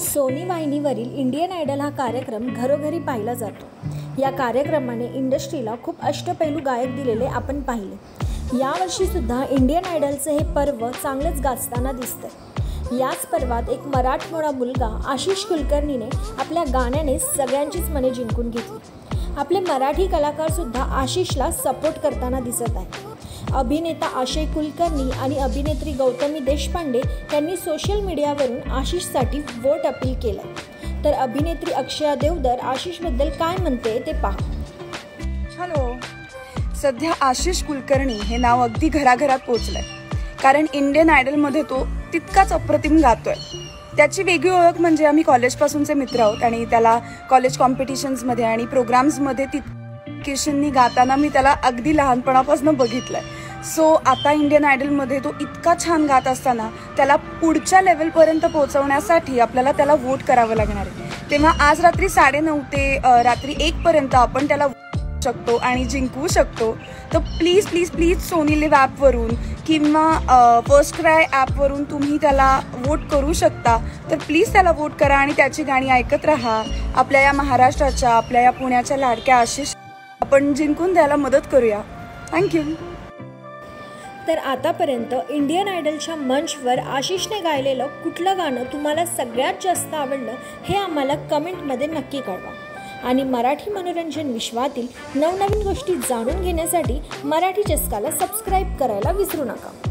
Soni वाहिनीवरील Indian idol हा कार्यक्रम घरोघरी पाहिला जातो। या कार्यक्रमाने इंडस्ट्रीला खूप अष्टपैलू गायक दिलेले आपण पाहिले। यावर्षीसुद्धा इंडियन आयडलचं हे पर्व चांगलेच गाजताना दिसतं। याच पर्वात एक मराठमोळा मुलगा आशिष कुलकर्णीने आपल्या गाण्याने सगळ्यांचीच मने जिंकून घेतली। आपले मराठी कलाकारसुद्धा आशिषला सपोर्ट करताना दिसत आहेत। अभिनेता अक्षय कुलकर्णी आणि अभिनेत्री गौतमी देशपांडे यांनी सोशल मीडियावरून आशिषसाठी वोट अपील केला। तर अभिनेत्री अक्षया देवधर आशिषबद्दल काय म्हणते ते पहा। हॅलो, सध्या आशिष कुलकर्णी हे नाव अगदी घराघरात पोहोचलंय, कारण इंडियन आयडलमध्ये तो तितकाच अप्रतिम गातोय। त्याची वेगळी ओळख म्हणजे आम्ही कॉलेजपासूनचे मित्र आहोत आणि त्याला कॉलेज कॉम्पिटिशन्समध्ये आणि प्रोग्राम्समध्ये किशननी गाताना मी त्याला अगदी लहानपणापासून बघितलंय। सो आता इंडियन आयडलमध्ये तो इतका छान गात असताना त्याला पुढच्या लेवलपर्यंत पोहोचवण्यासाठी आपल्याला त्याला वोट करावं लागणार आहे। तेव्हा आज रात्री 9:30 ते रात्री 1 पर्यंत आपण त्याला शकतो आणि जिंकवू शकतो। तर please please please Sony Liv ॲपवरून किंवा फर्स्ट क्राय ॲपवरून तुम्ही त्याला वोट करू शकता। तर प्लीज त्याला वोट करा आणि त्याची गाणी ऐकत राहा। आपल्या या महाराष्ट्राच्या, आपल्या या पुण्याच्या लाडक्या आशिष आपण जिंकून द्यायला मदत करूया। थँक्यू। तर आतापर्यंत इंडियन आयडलच्या मंचवर आशिषने गायलेलं कुठलं गाणं तुम्हाला सगळ्यात जास्त आवडलं हे आम्हाला कमेंटमध्ये नक्की कळवा। आणि मराठी मनोरंजन विश्वातील नवनवीन गोष्टी जाणून घेण्यासाठी मराठी चस्काला सबस्क्राईब करायला विसरू नका।